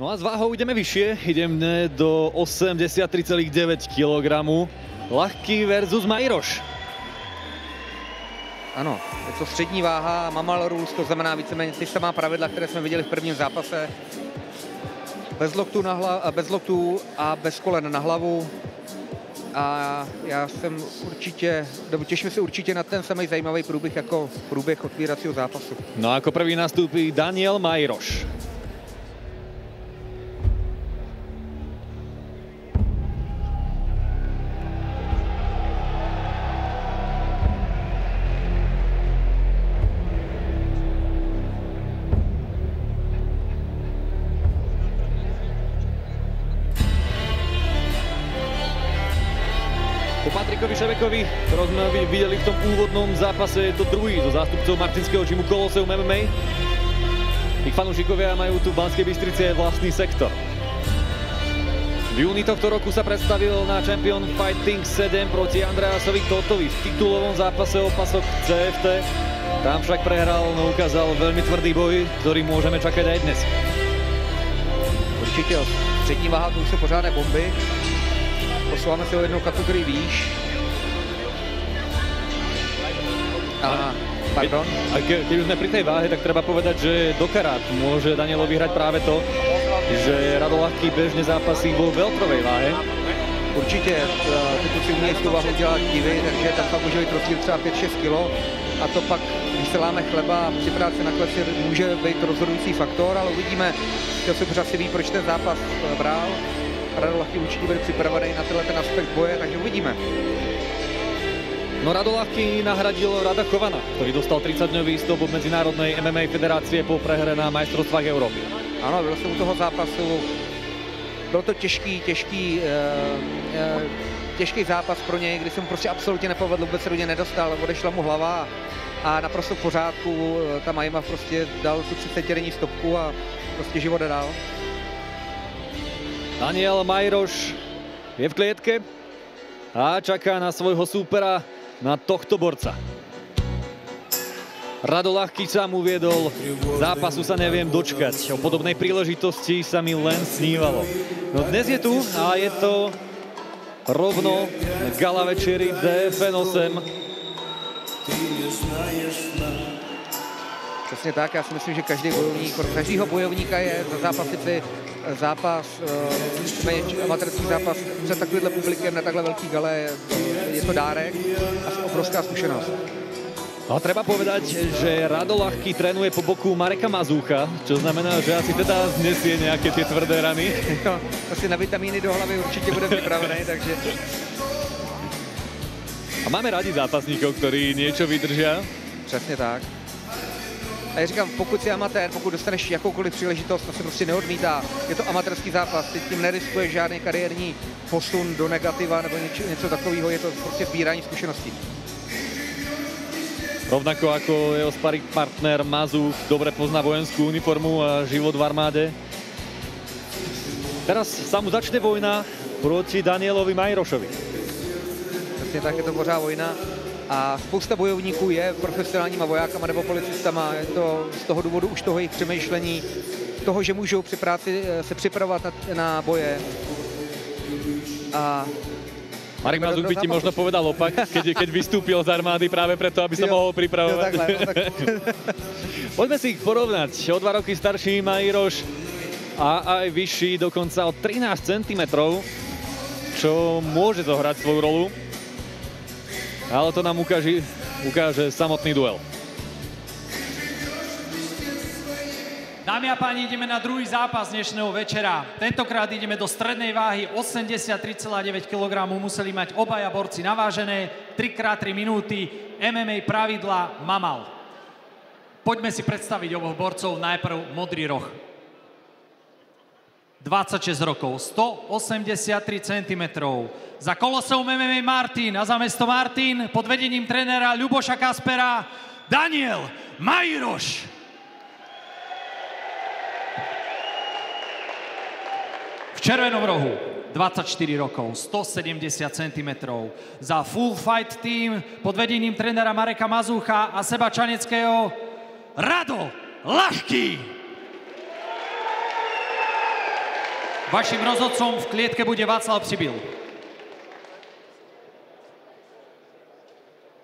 No a s váhou ideme vyššie, ideme do 83,9 kg. Lachký versus Majiroš. Ano, je to střední váha, mamal rules, to znamená víceméně ty samá pravidla, které jsme viděli v prvním zápase. Bez loktů a bez kolen na hlavu. A já jsem určitě, těším se určitě na ten samý zajímavý průběh jako průběh otvíracího zápasu. No a jako první nastupí Daniel Majiroš. Patrikovi Šebekovi, ktorého sme videli v tom úvodnom zápase, je to druhý zo zástupcov Martinského týmu Koloseum MMA. Ich fanúšikovia majú tu v Banskej Bystrici vlastný sektor. V júni tohto roku sa predstavil na Champion Fighting 7 proti Andreasovi Totovi v titulovom zápase o pasok CFT. Tam však prehral, no ukázal veľmi tvrdý boj, ktorý môžeme čakať aj dnes. Určite, strední váha, tu už sú pořádne bomby. Posláme si ho jednou kategorii výš. A pardon. Keď už sme pri tej váhe, tak treba povedať, že do karát môže Danielo vyhrať práve to, že Rado Lachký bežne zápasí vo weltrovej váhe. Určite, ty tu si umiejí tu váhu dělat divy, takže tam pak môže byť rozdíl třeba 5-6 kg. A to pak, když se láme chleba a při práci na kleci, môže byť rozhodující faktor, ale uvidíme, že se pořád si ví, proč ten zápas bral. Rado Lachký určitě bude připravený na tenhle aspekt boje, takže uvidíme. No Rado Lachký nahradil Rada Chovana, ktorý dostal 30-dňový stop od Medzinárodnej MMA federácie po prehre na majstrovstvách Európy. Áno, byl som u toho zápasu. Byl to těžký zápas pro něj, kdy se mu prostě absolutně nepovedl, vůbec se do něj nedostal, odešla mu hlava a naprosto v pořádku. Ta Majima prostě dal tu 30-denní stopku a prostě život dál. Daniel Majiroš je v klietke a čaká na svojho súpera, na tohto borca. Rado Lachký sám uviedol, zápasu sa neviem dočkať. O podobnej príležitosti sa mi len snívalo. No dnes je tu a je to rovno gala večeri DFN 8. Přesně tak, já si myslím, že každý bojovník, pro každého bojovníka je za zápasy amatérský zápas před takovýmhle publikem na takhle velký gale, je to dárek a obrovská zkušenost. No a treba povedať, že Rado Lachký trénuje po boku Mareka Mazúcha, čo znamená, že asi teda znesie nějaké ty tvrdé rany. No, asi na vitamíny do hlavy určitě bude připravený, takže... A máme rádi zápasníkov, ktorí niečo vydržia. Přesně tak. A já říkám, pokud jsi amatér, pokud dostaneš jakoukoliv příležitost, to se prostě neodmítá. Je to amatérský zápas, ty tím neriskuješ žádný kariérní posun do negativa nebo něco takového, je to prostě sbírání zkušeností. Rovnako jako jeho sparring partner Mazúch, dobře pozná vojenskou uniformu a život v armáde. Teraz sa mu začne vojna proti Danielovi Majirošovi. Přesně tak, je to pořád vojna. A spousta bojovníků je profesionálníma vojákama nebo policistama. Je to z toho důvodu už toho jejich přemýšlení, toho, že můžou při práci se připravovat na boje. A Marek Mazúch by ti možno povedal opak, keď vystúpil z armády práve preto, aby sa mohol pripravovať. Poďme si ich porovnať. O 2 roky starší Majiroš a aj vyšší dokonca o 13 cm, čo môže zohrať svoju rolu. Ale to nám ukáže samotný duel. Dámy a páni, ideme na druhý zápas dnešného večera. Tentokrát ideme do strednej váhy 83,9 kg. Museli mať obaja borci navážené, 3x3 minúty, MMA pravidla mamal. Poďme si predstaviť oboch borcov, najprv modrý roh. 26 rokov, 183 cm. Za Koloseum MMA Martin a za mesto Martin pod vedením trénera Ľuboša Kaspera Daniel Majiroš. V červenom rohu 24 rokov, 170 cm. Za Full Fight Team pod vedením trénera Mareka Mazúcha a Seba Čaneckého Rado Lachký. Vaším rozhodcom v klietke bude Václav Přibyl.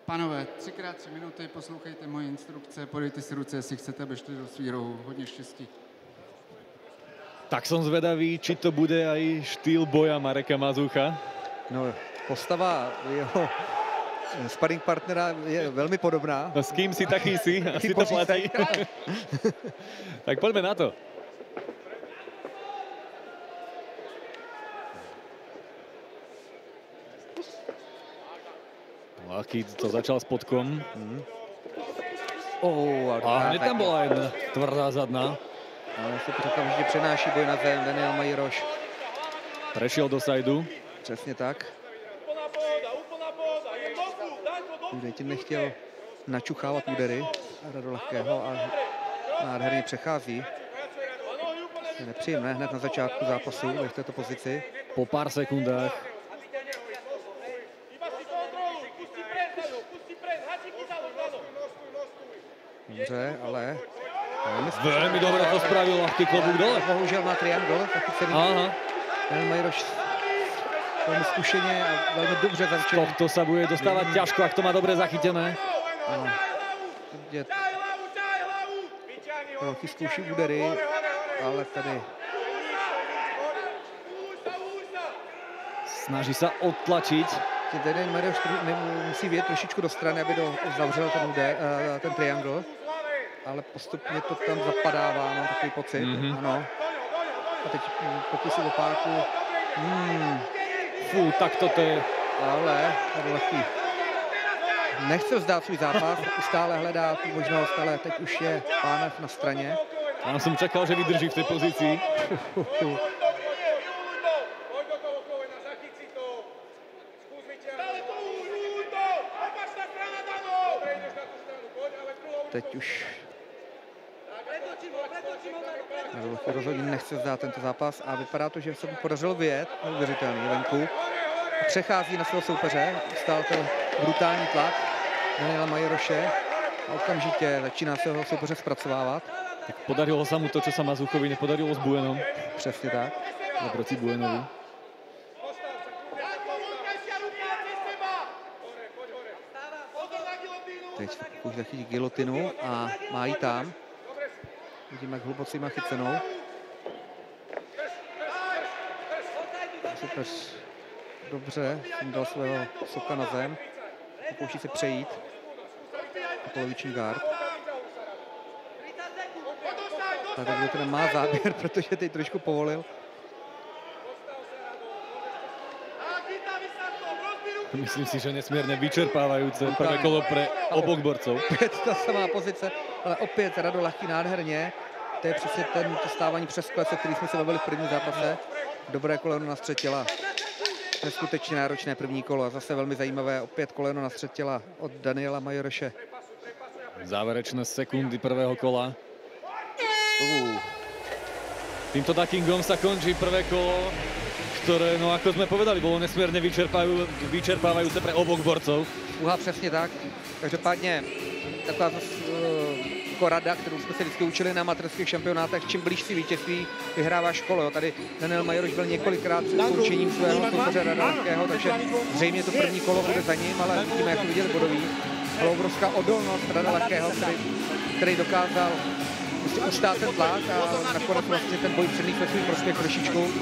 Pánové, 3x3 minuty, poslouchejte moje instrukce, podejte si ruce, jestli chcete, aby šli do svírou. Hodně štěstí. Tak som zvedavý, či to bude aj štýl boja Mareka Mazúcha. No, postava jeho sparring partnera je veľmi podobná. No, s kým si, taký si, asi to platí. Tak poďme na to. Lachký to začal spodkom. A hned tam bola jedna tvrdá zadná. Ale on si okamžite přenáší boj na zem. Daniel Majiroš. Prešiel do sajdu. Přesně tak. Kde tím nechtěl načuchávat údery Rado Lachkého a nádherně přechází. Je nepříjemné hned na začátku zápasu v této pozici. Po pár sekundách. Dobře, ale... Veľmi dobre to spravil Lachký, klobúk dole. Bohužel má triangol, taky se vidí. Daniel Majiroš velmi zkušeně a velmi dobře začal. To sa bude dostávať ťažko, ak to má dobre zachytené. Lachký zkouší údery, ale tady... Snaží sa odtlačiť. Daniel Majiroš musí viet trošičku do strany, aby zavřel ten triangol. Ale postupně to tam zapadává, mám takový pocit, ano. A teď pokusí do páku. Fú, tak toto je. Ale Rado Lachký nechce vzdát svůj zápas, stále hledá tu možnost, ale teď už je pánev na straně. Já jsem čekal, že vydrží v té pozici. Teď už... Rozhodně nechce zdát tento zápas a vypadá to, že se mu podařilo vyjet neuvěřitelný venku. Přechází na svého soupeře, stál ten brutální tlak Daniela Majiroše a okamžitě začíná svého soupeře zpracovávat. Tak podarilo se mu to, co se Mazúchovi nepodarilo s Buenom. Přesně tak. A proti Buenovi. Teď už zachytí gilotinu a má ji tam. Vidíme, jak hluboce má chycenou. Super, dobře, dal svého soka na zem. Pokouší se přejít na poloviční gard. Tato gilotina má záběr, protože teď trošku povolil. Myslím si, že nesmírně vyčerpávajúce prvé kolo pre obok borcov. Opět ta samá pozice, ale opět Rado Lachký nádherně. To je přesně to stávání přes klece, který jsme se bavili v prvním zápase. Dobré koleno na střed těla. Neskutečně náročné první kolo a zase velmi zajímavé opět koleno na střed těla od Daniela Majiroše. Záverečné sekundy prvého kola. Týmto duckingom sa končí prvé kolo, ktoré, no ako sme povedali, bolo nesmierne vyčerpávajúce pre obok borcov. Uhá, přesně tak. Každopádně taková rada, kterou jsme se vždycky učili na amatérských šampionátech, čím blíž si vítězství, vyhráváš kolo. Tady Daniel Majiroš byl několikrát před skončením svého soupeře Rada Lachkého, takže zřejmě to první kolo bude za ním, ale vidíme, jak to viděli bodový. Ale obrovská odolnost Rada Lachkého, který dokázal ustát ten tlak a nakonec vlastně ten boj předlík ve svým prospěch trošičku.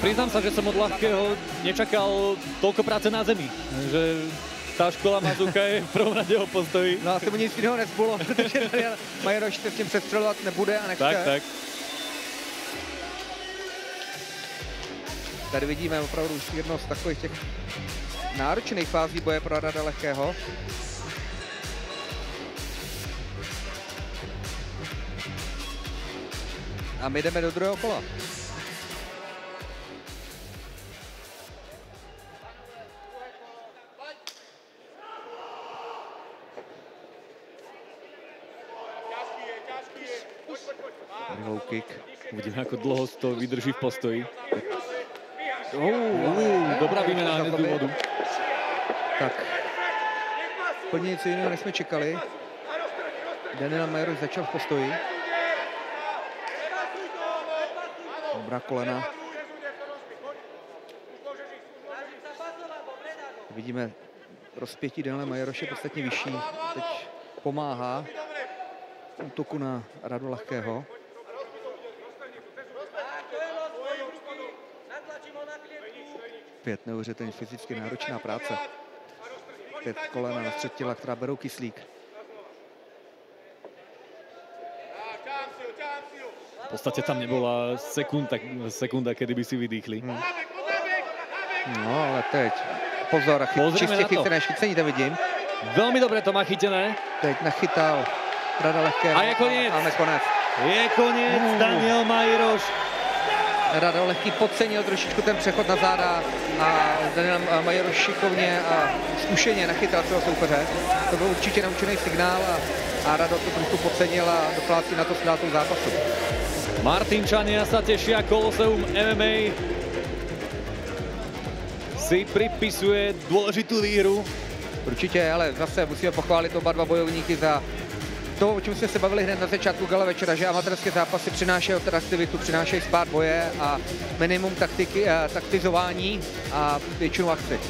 Priznám sa, že som od Lachkého nečakal toľko práce na zemi, že tá škola Mazúcha je v prvom rade o postoji. No asi mu nic iného nezbolo, pretože Majiroš se s tím přestřelovat nebude a nechce. Tak. Tady vidíme opravdu už jedno z takových těch náročných fází boje pro Rada Lachkého. A my jdeme do druhého kola. Low kick. Uvidíme, ako dlho to vydrží v postoji. Dobrá výmena hned do bodu. Tak. Plně něco jiného, než jsme čekali. Daniel Majiroš začal v postoji. Dobrá kolena. Vidíme rozpětí Daniela Majiroše podstatně vyšší. Teď pomáhá útoku na Radu Lachkého. Pět neuvěřitelně fyzicky náročná práce. Pět kolena na střed těla, která berou kyslík. V podstatě tam nebyla sekunda, kedy by si vydýchli. No, ale teď. Pozor, čistě chycené, škycení to vidím. Velmi dobře to má chytené. Teď nachytal Rada Lachkého. A je konec. A konec. Je konec, Daniel Majiroš. Rado Lachký podcenil trošičku ten přechod na záda a Daniel Majiroš šikovně a zkušeně nachytal celého soupeře. To byl určitě naučený signál a Rado to trochu podcenil a doplácí na to ztrátou zápasu. Martinčania sa tešia, Koloseum MMA si pripisuje důležitou výhru. Určitě, ale zase musíme pochválit oba dva bojovníky za to, o čem jsme se bavili hned na začátku gala večera, že amatérské zápasy přinášejí atraktivitu, přinášejí spát boje a minimum taktiky, taktizování a většinu akci.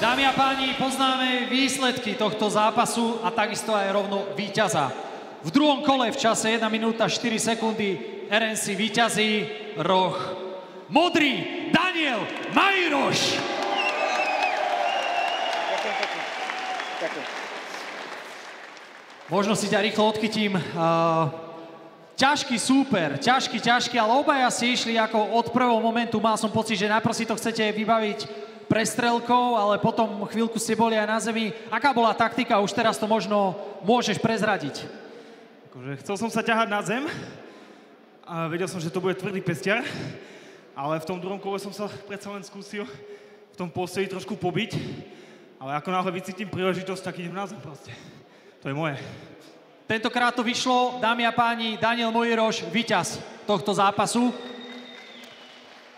Dámy a páni, poznáme výsledky tohto zápasu a takisto aj rovno víťaza. V druhom kole v čase 1 minúta 4 sekundy RNC víťazí roh modrý Daniel Majiroš. Možno si ťa rýchlo odkytím. Ťažký súper, ťažký, ale obaja si išli ako od prvého momentu. Mal som pocit, že najprv si to chcete vybaviť prestrelkou, ale potom chvíľku ste boli aj na zemi. Aká bola taktika? Už teraz to možno môžeš prezradiť. Chcel som sa ťahať na zem a vedel som, že to bude tvrdý pestiar. Ale v tom druhom kole som sa predsa len skúsil v tom postoji trošku pobiť, ale ako náhle vycítim príležitosť, tak idem na zem proste. To je moje. Tentokrát to vyšlo, dámy a páni, Daniel Majiroš, víťaz tohto zápasu.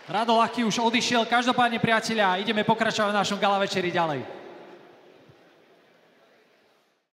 Rado Lachký už odišiel, každopádne priatelia, ideme pokračovať v našom gala večeri ďalej.